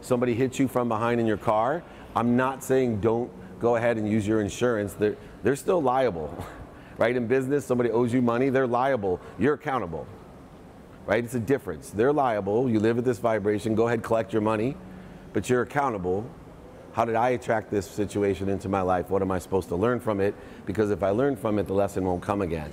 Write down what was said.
somebody hits you from behind in your car, I'm not saying don't go ahead and use your insurance. They're still liable, right? In business, somebody owes you money, they're liable. You're accountable, right? It's a difference. They're liable. You live at this vibration. Go ahead, collect your money, but you're accountable. How did I attract this situation into my life? What am I supposed to learn from it? Because if I learn from it, the lesson won't come again.